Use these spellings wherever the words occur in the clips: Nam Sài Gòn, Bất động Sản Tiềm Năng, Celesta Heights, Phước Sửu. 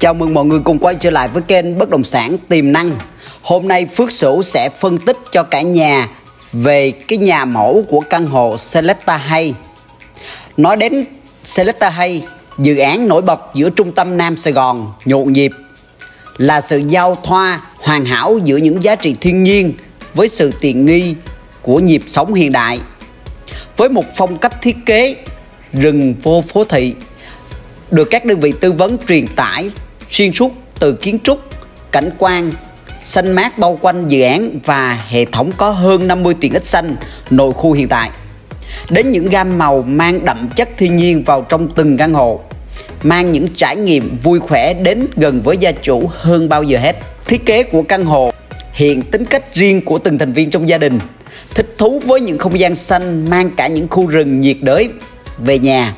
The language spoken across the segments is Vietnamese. Chào mừng mọi người cùng quay trở lại với kênh Bất động sản Tiềm năng. Hôm nay Phước Sửu sẽ phân tích cho cả nhà về cái nhà mẫu của căn hộ Celesta Heights. Nói đến Celesta Heights, dự án nổi bật giữa trung tâm Nam Sài Gòn nhộn nhịp là sự giao thoa hoàn hảo giữa những giá trị thiên nhiên với sự tiện nghi của nhịp sống hiện đại. Với một phong cách thiết kế rừng vô phố thị được các đơn vị tư vấn truyền tải xuyên suốt từ kiến trúc, cảnh quan, xanh mát bao quanh dự án và hệ thống có hơn 50 tiện ích xanh nội khu hiện tại, đến những gam màu mang đậm chất thiên nhiên vào trong từng căn hộ, mang những trải nghiệm vui khỏe đến gần với gia chủ hơn bao giờ hết. Thiết kế của căn hộ hiện tính cách riêng của từng thành viên trong gia đình, thích thú với những không gian xanh mang cả những khu rừng nhiệt đới về nhà.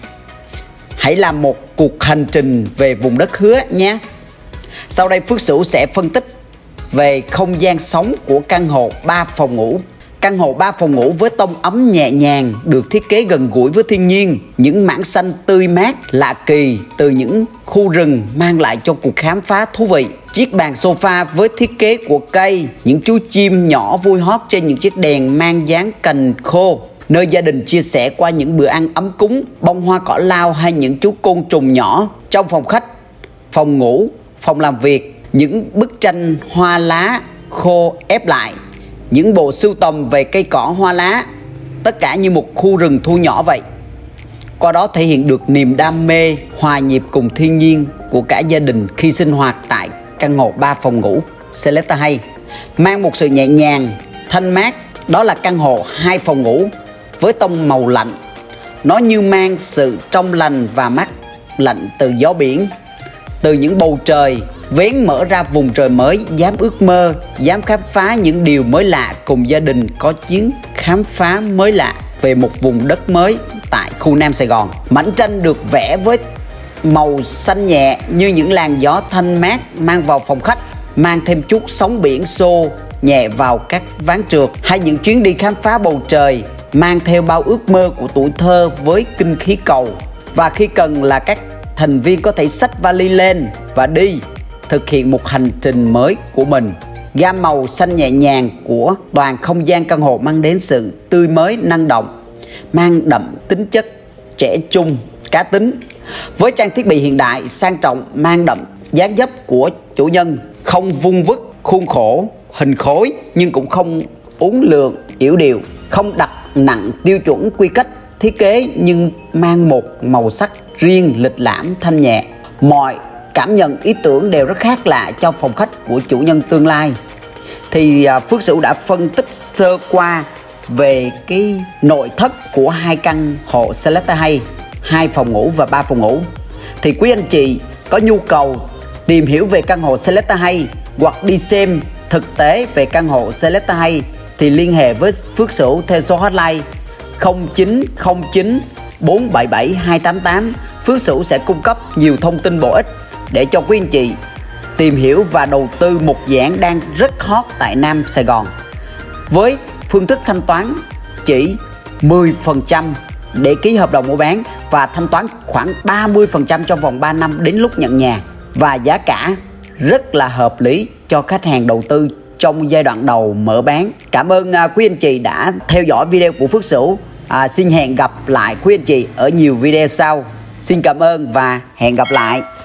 Hãy làm một cuộc hành trình về vùng đất hứa nhé. Sau đây Phước Sửu sẽ phân tích về không gian sống của căn hộ 3 phòng ngủ. Căn hộ 3 phòng ngủ với tông ấm nhẹ nhàng được thiết kế gần gũi với thiên nhiên. Những mảng xanh tươi mát lạ kỳ từ những khu rừng mang lại cho cuộc khám phá thú vị. Chiếc bàn sofa với thiết kế của cây, những chú chim nhỏ vui hót trên những chiếc đèn mang dáng cành khô, nơi gia đình chia sẻ qua những bữa ăn ấm cúng, bông hoa cỏ lau hay những chú côn trùng nhỏ. Trong phòng khách, phòng ngủ, phòng làm việc, những bức tranh hoa lá khô ép lại, những bộ sưu tầm về cây cỏ hoa lá, tất cả như một khu rừng thu nhỏ vậy. Qua đó thể hiện được niềm đam mê hòa nhịp cùng thiên nhiên của cả gia đình khi sinh hoạt tại căn hộ 3 phòng ngủ Celesta Heights, mang một sự nhẹ nhàng, thanh mát. Đó là căn hộ 2 phòng ngủ với tông màu lạnh, nó như mang sự trong lành và mát lạnh từ gió biển, từ những bầu trời vén mở ra vùng trời mới. Dám ước mơ, dám khám phá những điều mới lạ cùng gia đình, có chuyến khám phá mới lạ về một vùng đất mới tại khu Nam Sài Gòn. Mảnh tranh được vẽ với màu xanh nhẹ như những làn gió thanh mát mang vào phòng khách, mang thêm chút sóng biển xô nhẹ vào các ván trượt, hay những chuyến đi khám phá bầu trời mang theo bao ước mơ của tuổi thơ với kinh khí cầu. Và khi cần là các thành viên có thể xách vali lên và đi thực hiện một hành trình mới của mình. Gam màu xanh nhẹ nhàng của toàn không gian căn hộ mang đến sự tươi mới, năng động, mang đậm tính chất trẻ trung, cá tính. Với trang thiết bị hiện đại sang trọng mang đậm dáng dấp của chủ nhân, không vung vức khuôn khổ hình khối nhưng cũng không uốn lượn yểu điệu, không đặt nặng tiêu chuẩn quy cách thiết kế nhưng mang một màu sắc riêng, lịch lãm, thanh nhẹ. Mọi cảm nhận, ý tưởng đều rất khác lạ cho phòng khách của chủ nhân tương lai. Thì Phước Sửu đã phân tích sơ qua về cái nội thất của hai căn hộ Celesta Heights, 2 phòng ngủ và 3 phòng ngủ. Thì quý anh chị có nhu cầu tìm hiểu về căn hộ Celesta Heights hoặc đi xem thực tế về căn hộ Celesta Heights thì liên hệ với Phước Sửu theo số hotline 0909 477 288. Phước Sửu sẽ cung cấp nhiều thông tin bổ ích để cho quý anh chị tìm hiểu và đầu tư một dự án đang rất hot tại Nam Sài Gòn với phương thức thanh toán chỉ 10% để ký hợp đồng mua bán và thanh toán khoảng 30% trong vòng 3 năm đến lúc nhận nhà, và giá cả rất là hợp lý cho khách hàng đầu tư trong giai đoạn đầu mở bán. Cảm ơn quý anh chị đã theo dõi video của Phước Sửu. Xin hẹn gặp lại quý anh chị ở nhiều video sau. Xin cảm ơn và hẹn gặp lại.